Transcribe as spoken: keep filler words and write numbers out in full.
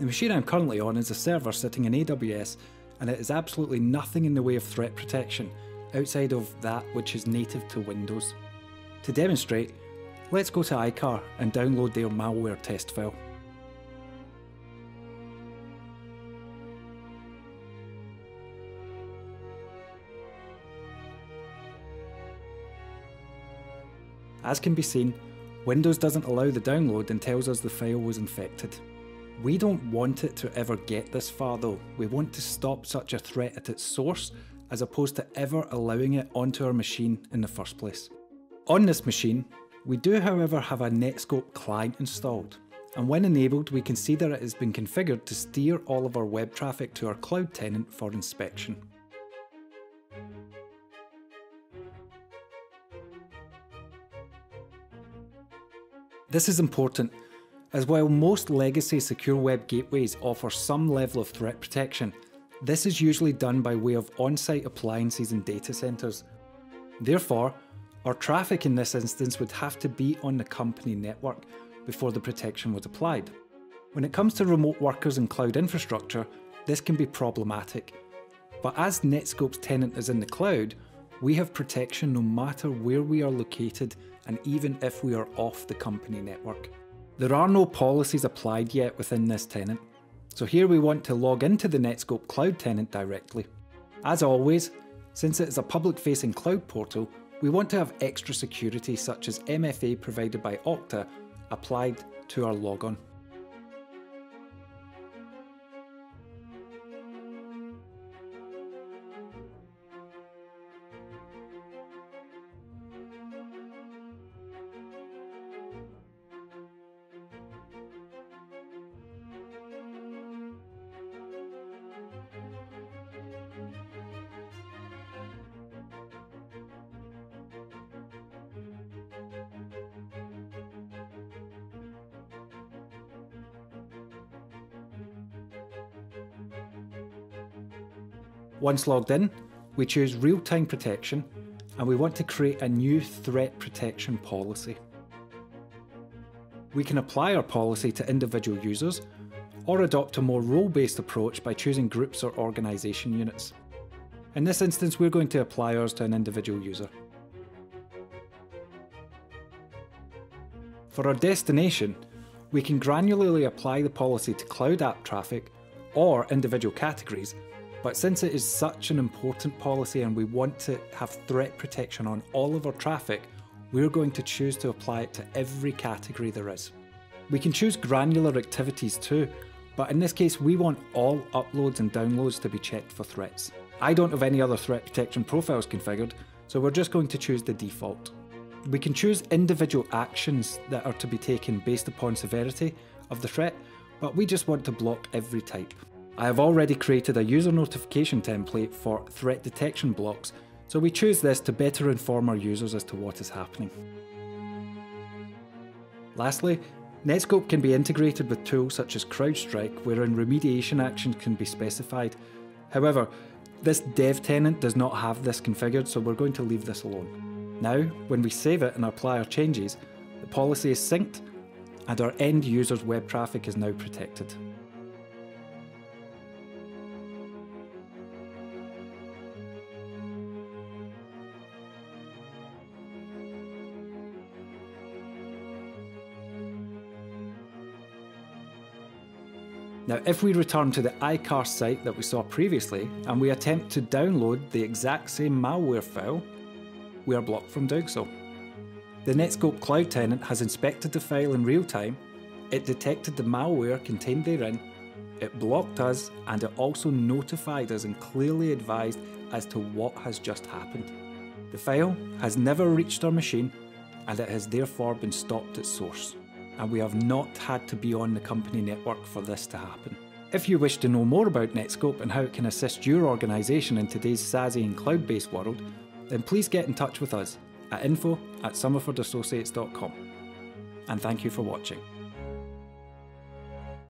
The machine I'm currently on is a server sitting in A W S, and it is absolutely nothing in the way of threat protection, outside of that which is native to Windows. To demonstrate, let's go to EICAR and download their malware test file. As can be seen, Windows doesn't allow the download and tells us the file was infected. We don't want it to ever get this far though. We want to stop such a threat at its source, as opposed to ever allowing it onto our machine in the first place. On this machine, we do however have a Netskope client installed, and when enabled we can see that it has been configured to steer all of our web traffic to our cloud tenant for inspection. This is important, as while most legacy secure web gateways offer some level of threat protection, this is usually done by way of on-site appliances and data centers. Therefore, our traffic in this instance would have to be on the company network before the protection was applied. When it comes to remote workers and cloud infrastructure, this can be problematic. But as Netskope's tenant is in the cloud, we have protection no matter where we are located and even if we are off the company network. There are no policies applied yet within this tenant, so here we want to log into the Netskope Cloud tenant directly. As always, since it is a public-facing cloud portal, we want to have extra security such as M F A provided by Okta applied to our logon. Once logged in, we choose Real-Time Protection, and we want to create a new Threat Protection Policy. We can apply our policy to individual users, or adopt a more role-based approach by choosing groups or organisation units. In this instance, we're going to apply ours to an individual user. For our destination, we can granularly apply the policy to cloud app traffic or individual categories, but since it is such an important policy and we want to have threat protection on all of our traffic, we're going to choose to apply it to every category there is. We can choose granular activities too, but in this case we want all uploads and downloads to be checked for threats. I don't have any other threat protection profiles configured, so we're just going to choose the default. We can choose individual actions that are to be taken based upon severity of the threat, but we just want to block every type. I have already created a user notification template for threat detection blocks, so we choose this to better inform our users as to what is happening. Lastly, Netskope can be integrated with tools such as CrowdStrike, wherein remediation actions can be specified. However, this dev tenant does not have this configured, so we're going to leave this alone. Now, when we save it and apply our changes, the policy is synced and our end user's web traffic is now protected. Now, if we return to the EICAR site that we saw previously and we attempt to download the exact same malware file, we are blocked from doing so. The Netskope Cloud tenant has inspected the file in real time, it detected the malware contained therein, it blocked us, and it also notified us and clearly advised as to what has just happened. The file has never reached our machine and it has therefore been stopped at source, and we have not had to be on the company network for this to happen. If you wish to know more about Netskope and how it can assist your organisation in today's SASE and cloud-based world, then please get in touch with us at info at somerfordassociates dot com. And thank you for watching.